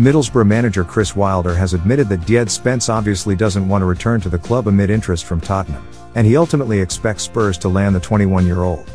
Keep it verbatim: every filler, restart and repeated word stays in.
Middlesbrough manager Chris Wilder has admitted that Djed Spence obviously doesn't want to return to the club amid interest from Tottenham, and he ultimately expects Spurs to land the twenty-one-year-old.